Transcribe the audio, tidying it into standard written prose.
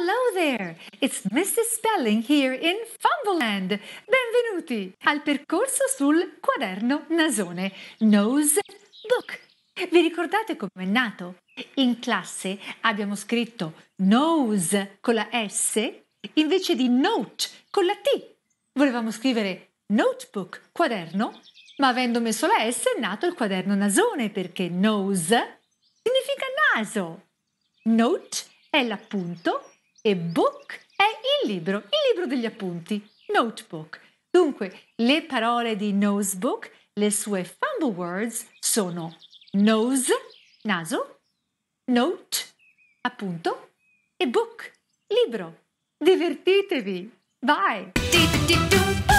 Hello there! It's Mrs. Spelling here in Fumbleland. Benvenuti al percorso sul quaderno nasone, Nose Book. Vi ricordate com'è nato? In classe abbiamo scritto nose con la S invece di note con la T. Volevamo scrivere notebook, quaderno, ma avendo messo la S è nato il quaderno nasone perché nose significa naso. Note è l'appunto e book è il libro degli appunti, notebook. Dunque, le parole di nose book, le sue fumble words sono nose, naso, note, appunto, e book, libro. Divertitevi! Bye!